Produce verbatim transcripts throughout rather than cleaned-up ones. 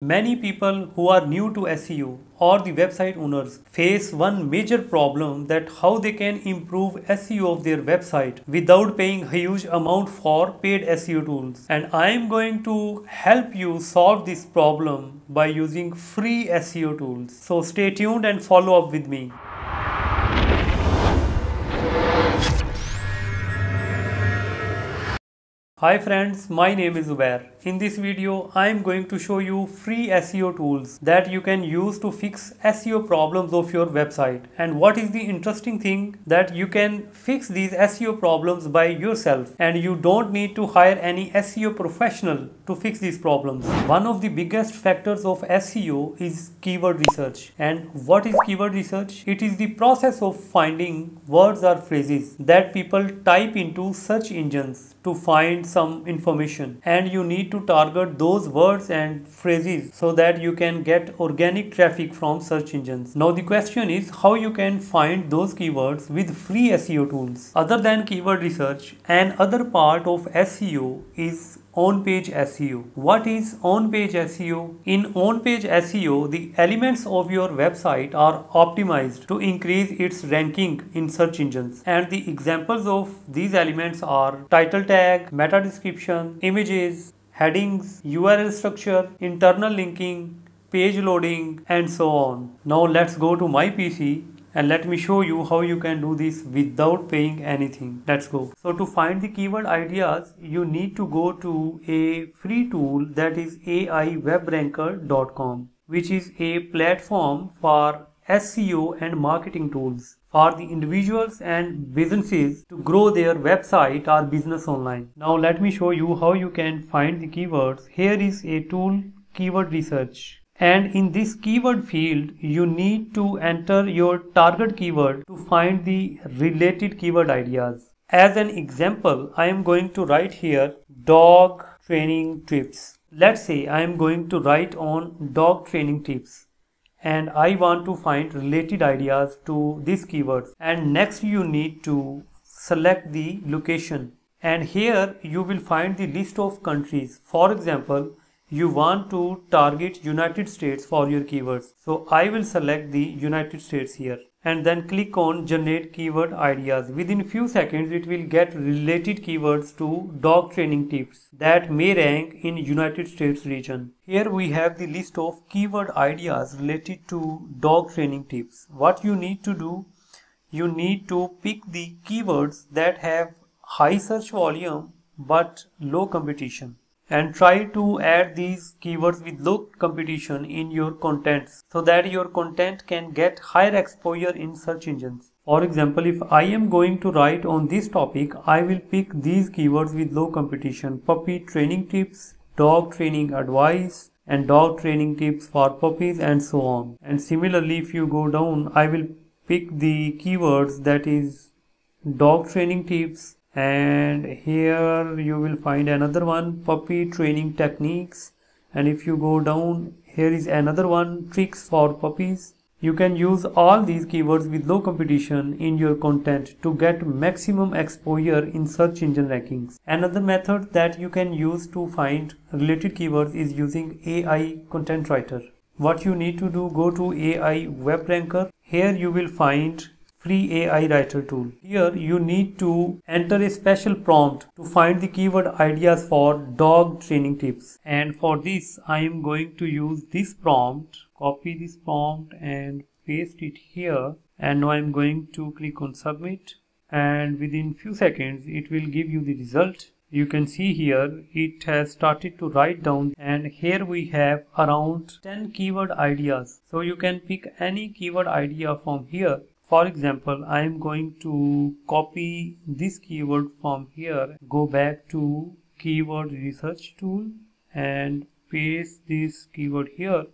Many people who are new to S E O or the website owners face one major problem, that how they can improve S E O of their website without paying a huge amount for paid S E O tools. And I am going to help you solve this problem by using free S E O tools. So stay tuned and follow up with me. Hi friends, my name is Zubair. In this video, I am going to show you free S E O tools that you can use to fix S E O problems of your website. And what is the interesting thing, that you can fix these S E O problems by yourself and you don't need to hire any S E O professional to fix these problems. One of the biggest factors of S E O is keyword research. And what is keyword research? It is the process of finding words or phrases that people type into search engines to find some information, and you need to target those words and phrases so that you can get organic traffic from search engines. Now the question is how you can find those keywords with free S E O tools. Other than keyword research, another part of S E O is on-page S E O. What is on-page S E O? In on-page S E O, the elements of your website are optimized to increase its ranking in search engines. And the examples of these elements are title tag, meta description, images, headings, U R L structure, internal linking, page loading, and so on. Now let's go to my P C and let me show you how you can do this without paying anything. Let's go. So to find the keyword ideas, you need to go to a free tool, that is A I web ranker dot com, which is a platform for S E O and marketing tools for the individuals and businesses to grow their website or business online. Now let me show you how you can find the keywords. Here is a tool, keyword research. And in this keyword field, you need to enter your target keyword to find the related keyword ideas. As an example, I am going to write here dog training tips. Let's say I am going to write on dog training tips, and I want to find related ideas to these keywords. And next you need to select the location, and here you will find the list of countries. For example, you want to target United States for your keywords. So I will select the United States here and then click on generate keyword ideas. Within few seconds it will get related keywords to dog training tips that may rank in United States region. Here we have the list of keyword ideas related to dog training tips. What you need to do, you need to pick the keywords that have high search volume but low competition, and try to add these keywords with low competition in your contents so that your content can get higher exposure in search engines. For example, if I am going to write on this topic, I will pick these keywords with low competition: puppy training tips, dog training advice, and dog training tips for puppies, and so on. And similarly, if you go down, I will pick the keywords, that is dog training tips, and here you will find another one, puppy training techniques. And if you go down, here is another one, tricks for puppies. You can use all these keywords with low competition in your content to get maximum exposure in search engine rankings. Another method that you can use to find related keywords is using A I content writer. What you need to do, go to A I web ranker. Here you will find free A I writer tool. Here you need to enter a special prompt to find the keyword ideas for dog training tips. And for this, I am going to use this prompt. Copy this prompt and paste it here. And now I am going to click on submit. And within few seconds, it will give you the result. You can see here, it has started to write down, and here we have around ten keyword ideas. So you can pick any keyword idea from here. For example, I am going to copy this keyword from here, go back to keyword research tool and paste this keyword here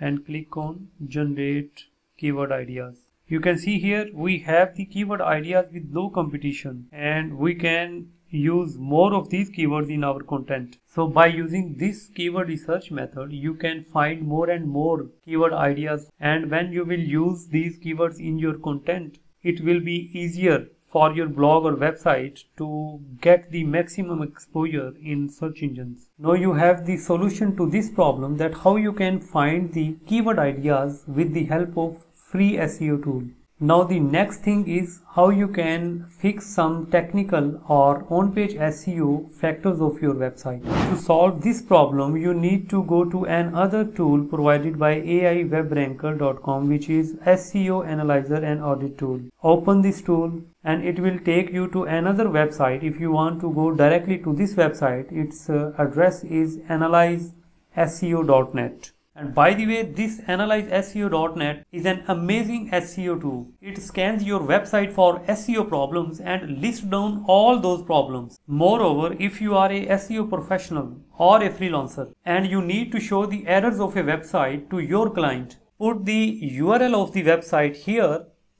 and click on generate keyword ideas. You can see here we have the keyword ideas with low competition, and we can use more of these keywords in our content. So by using this keyword research method, you can find more and more keyword ideas, and when you will use these keywords in your content, it will be easier for your blog or website to get the maximum exposure in search engines. Now you have the solution to this problem, that how you can find the keyword ideas with the help of free S E O tool. Now the next thing is how you can fix some technical or on-page S E O factors of your website. To solve this problem, you need to go to another tool provided by A I web ranker dot com, which is S E O analyzer and audit tool. Open this tool and it will take you to another website. If you want to go directly to this website, its address is analyze S E O dot net. And by the way, this analyze S E O dot net is an amazing S E O tool. It scans your website for S E O problems and lists down all those problems. Moreover, if you are a S E O professional or a freelancer and you need to show the errors of a website to your client, put the U R L of the website here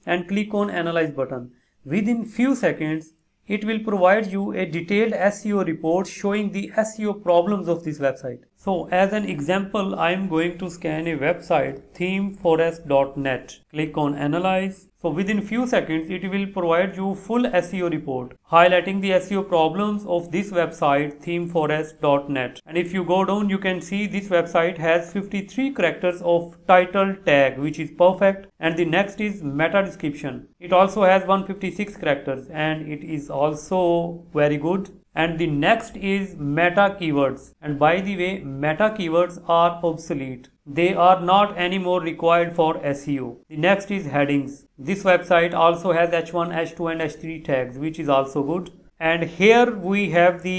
and click on Analyze button. Within few seconds, it will provide you a detailed S E O report showing the S E O problems of this website. So as an example, I am going to scan a website, theme forest dot net. Click on Analyze. So within few seconds, it will provide you full S E O report, highlighting the S E O problems of this website, theme forest dot net. And if you go down, you can see this website has fifty-three characters of title tag, which is perfect. And the next is meta description. It also has one hundred fifty-six characters and it is also very good. And the next is meta keywords. And by the way, meta keywords are obsolete. They are not anymore required for S E O. The next is headings. This website also has H one, H two and H three tags, which is also good. And here we have the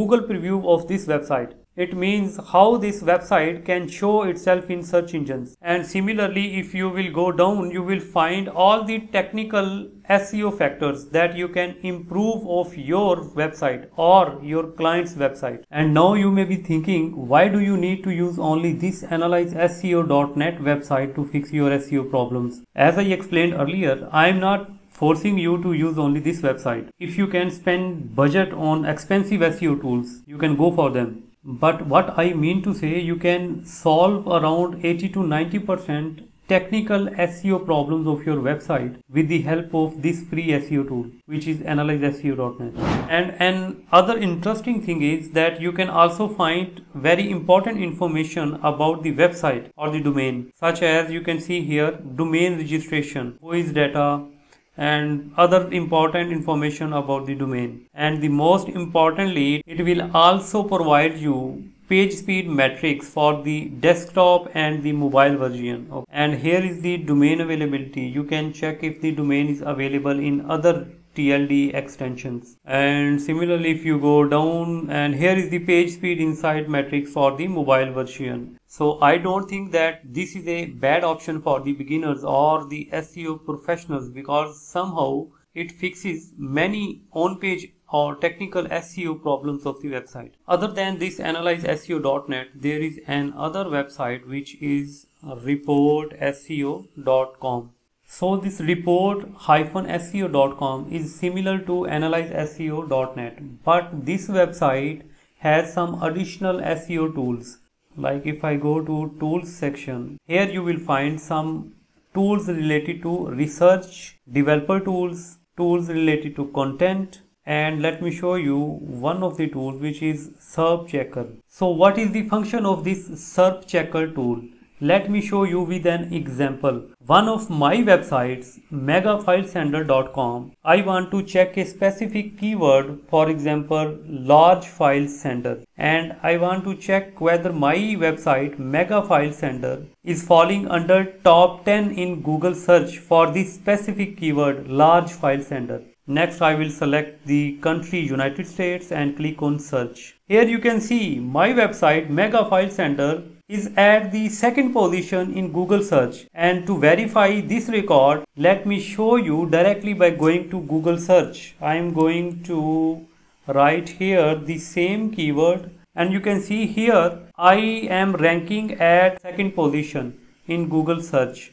Google preview of this website. It means how this website can show itself in search engines. And similarly, if you will go down, you will find all the technical S E O factors that you can improve of your website or your client's website. And now you may be thinking, why do you need to use only this analyze S E O dot net website to fix your S E O problems? As I explained earlier, I am not forcing you to use only this website. If you can spend budget on expensive S E O tools, you can go for them. But what I mean to say, you can solve around eighty to ninety percent technical S E O problems of your website with the help of this free S E O tool, which is analyze S E O dot net. And an other interesting thing is that you can also find very important information about the website or the domain, such as you can see here, domain registration, voice data, and other important information about the domain. And the most importantly, it will also provide you page speed metrics for the desktop and the mobile version. Okay. And here is the domain availability. You can check if the domain is available in other T L D extensions. And similarly, if you go down, and here is the page speed insight metrics for the mobile version. So I don't think that this is a bad option for the beginners or the S E O professionals, because somehow it fixes many on-page or technical S E O problems of the website. Other than this analyze S E O dot net, there is another website which is report S E O dot com. So this report S E O dot com is similar to analyze S E O dot net, but this website has some additional S E O tools. Like if I go to tools section, here you will find some tools related to research, developer tools, tools related to content, and let me show you one of the tools, which is SERP checker. So what is the function of this SERP checker tool? Let me show you with an example. One of my websites, mega file sender dot com, I want to check a specific keyword, for example, large file sender. And I want to check whether my website, mega file sender, is falling under top ten in Google search for this specific keyword, large file sender. Next, I will select the country United States and click on search. Here you can see my website, mega file sender, is at the second position in Google search. And to verify this record, let me show you directly by going to Google search. I am going to write here the same keyword, and you can see here I am ranking at second position in Google search.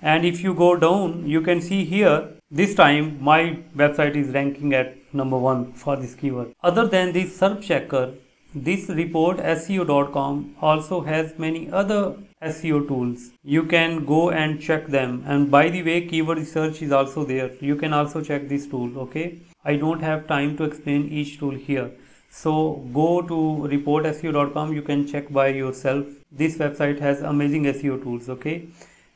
And if you go down, you can see here this time my website is ranking at number one for this keyword. Other than this SERP checker, This report S E O dot com also has many other S E O tools. You can go and check them. And by the way, keyword research is also there. You can also check this tool. Okay, I don't have time to explain each tool here. So go to report S E O dot com. You can check by yourself. This website has amazing S E O tools. Okay.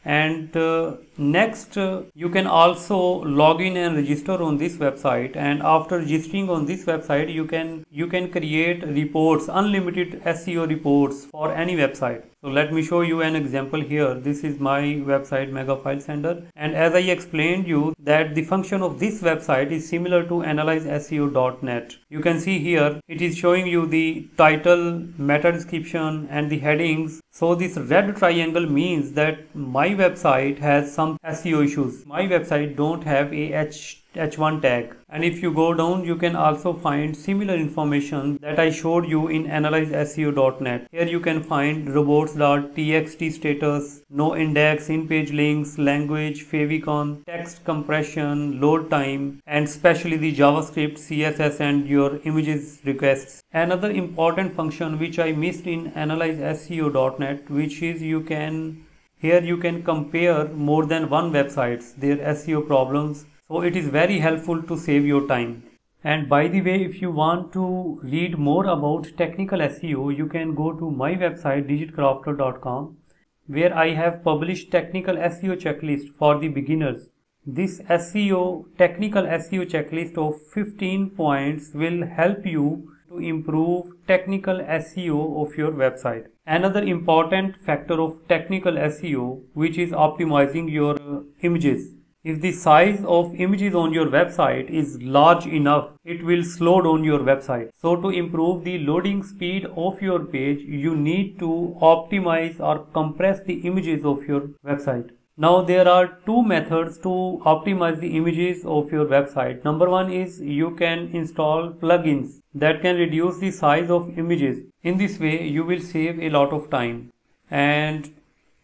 And uh, next uh, you can also log in and register on this website, and after registering on this website you can you can create reports, unlimited S E O reports for any website. So let me show you an example here. This is my website megafilesender, and as I explained you that the function of this website is similar to analyze S E O dot net. You can see here it is showing you the title, meta description and the headings. So this red triangle means that my website has some S E O issues. My website don't have a H one tag. And if you go down, you can also find similar information that I showed you in analyze S E O dot net. Here you can find robots dot T X T status, no index, in-page links, language, favicon, text compression, load time, and especially the JavaScript, C S S, and your images requests. Another important function which I missed in analyze S E O dot net, which is you can, here you can compare more than one websites, their S E O problems. So it is very helpful to save your time. And by the way, if you want to read more about technical S E O, you can go to my website digit crafter dot com, where I have published technical S E O checklist for the beginners. This S E O technical S E O checklist of fifteen points will help you to improve technical S E O of your website. Another important factor of technical S E O, which is optimizing your uh, images. If the size of images on your website is large enough, it will slow down your website. So to improve the loading speed of your page, you need to optimize or compress the images of your website. Now there are two methods to optimize the images of your website. Number one is you can install plugins that can reduce the size of images. In this way, you will save a lot of time. And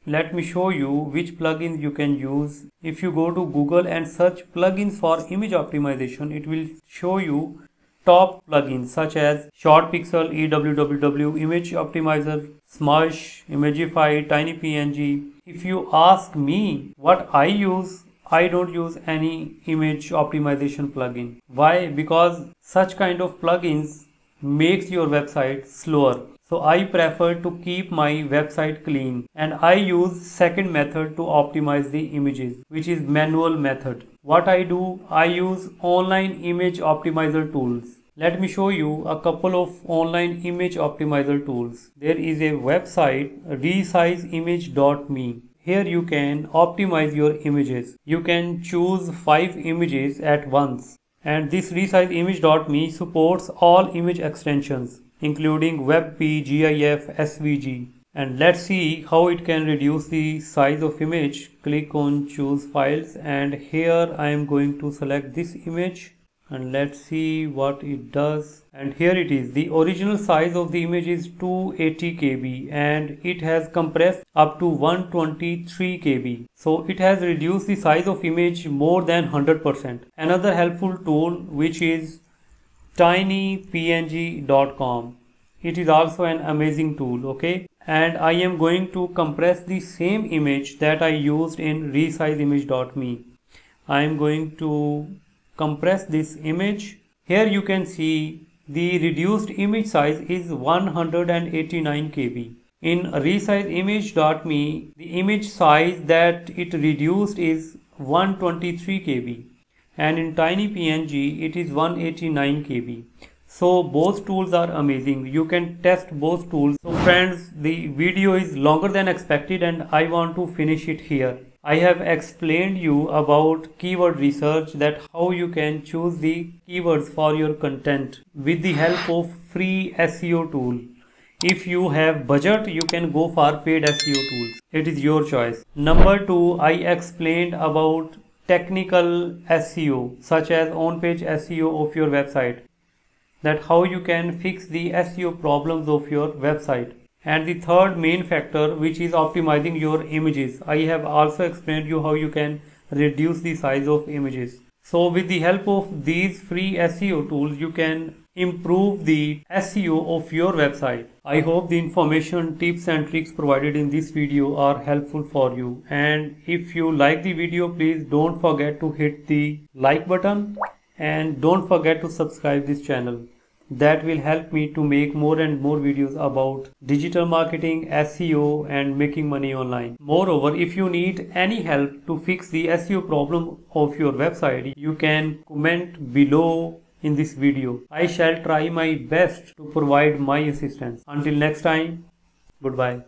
let me show you which plugins you can use. If you go to Google and search plugins for image optimization, it will show you top plugins such as ShortPixel, E W W W, Image Optimizer, Smush, Imagify, TinyPNG. If you ask me what I use, I don't use any image optimization plugin. Why? Because such kind of plugins makes your website slower. So I prefer to keep my website clean, and I use second method to optimize the images, which is manual method. What I do, I use online image optimizer tools. Let me show you a couple of online image optimizer tools. There is a website resize image dot me. Here you can optimize your images. You can choose five images at once. And this resize image dot me supports all image extensions, including W E B P, G I F, S V G. And let's see how it can reduce the size of image. Click on choose files, and here I am going to select this image and let's see what it does. And here it is. The original size of the image is two hundred eighty K B and it has compressed up to one hundred twenty-three K B. So it has reduced the size of image more than one hundred percent. Another helpful tool which is tiny P N G dot com. It is also an amazing tool. Okay, and I am going to compress the same image that I used in resize image dot me. I am going to compress this image. Here you can see the reduced image size is one hundred eighty-nine K B. In resize image dot me, the image size that it reduced is one hundred twenty-three K B. And in tiny P N G it is one hundred eighty-nine K B. So both tools are amazing. You can test both tools. So friends, the video is longer than expected and I want to finish it here. I have explained you about keyword research, that how you can choose the keywords for your content with the help of free S E O tool. If you have budget, you can go for paid S E O tools. It is your choice. Number two, I explained about technical S E O such as on-page S E O of your website, that how you can fix the S E O problems of your website. And the third main factor, which is optimizing your images. I have also explained you how you can reduce the size of images. So with the help of these free S E O tools, you can improve the S E O of your website. I hope the information, tips and tricks provided in this video are helpful for you. And if you like the video, please don't forget to hit the like button and don't forget to subscribe this channel. That will help me to make more and more videos about digital marketing, S E O and making money online. Moreover, if you need any help to fix the S E O problem of your website, you can comment below in this video. I shall try my best to provide my assistance. Until next time, goodbye.